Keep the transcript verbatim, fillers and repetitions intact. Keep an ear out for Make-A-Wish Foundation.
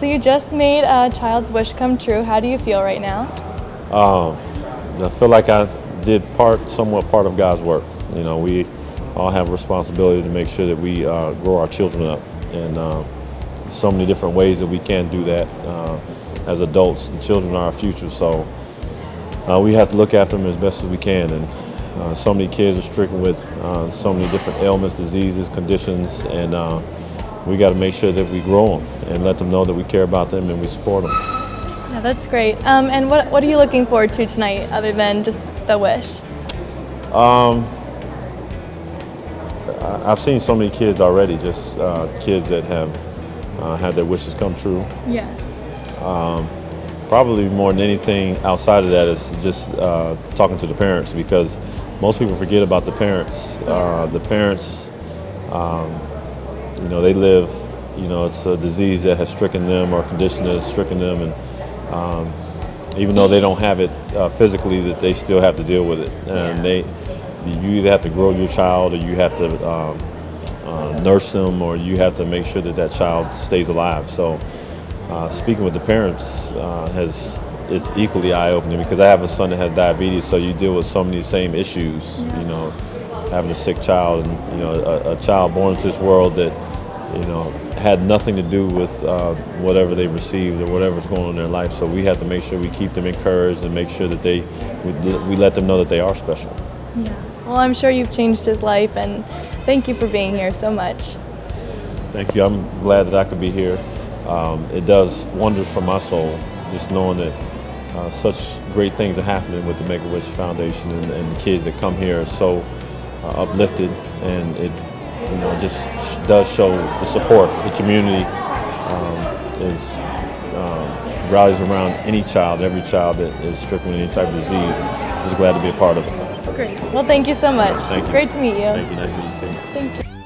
So you just made a child's wish come true. How do you feel right now? Um, I feel like I did part, somewhat part of God's work. You know, we all have a responsibility to make sure that we uh, grow our children up, and uh, so many different ways that we can do that. Uh, as adults, the children are our future, so uh, we have to look after them as best as we can. And uh, so many kids are stricken with uh, so many different ailments, diseases, conditions, and uh, we got to make sure that we grow them and let them know that we care about them and we support them. Yeah, that's great. Um, and what, what are you looking forward to tonight, other than just the wish? Um, I've seen so many kids already, just uh, kids that have uh, had their wishes come true. Yes. Um, probably more than anything outside of that is just uh, talking to the parents, because most people forget about the parents. Uh, the parents, um, you know, they live, you know, it's a disease that has stricken them, or a condition that has stricken them, and um, even though they don't have it uh, physically, that they still have to deal with it. And they, you either have to grow your child, or you have to um, uh, nurse them, or you have to make sure that that child stays alive. So. Uh, speaking with the parents uh, has it's equally eye-opening, because I have a son that has diabetes, so you deal with so many same issues. You know, having a sick child, and you know, a, a child born into this world that you know had nothing to do with uh, whatever they received or whatever's going on in their life. So we have to make sure we keep them encouraged and make sure that they we, we let them know that they are special. Yeah. Well, I'm sure you've changed his life, and thank you for being here so much. Thank you. I'm glad that I could be here. Um, it does wonders for my soul, just knowing that uh, such great things are happening with the Make-A-Wish Foundation, and, and the kids that come here are so uh, uplifted, and it you know just does show the support. The community um, is uh, rallies around any child, every child that is stricken with any type of disease. I'm just glad to be a part of it. Great. Well, thank you so much. Thank you. Great to meet you. Thank you. Nice to meet you too. Thank you.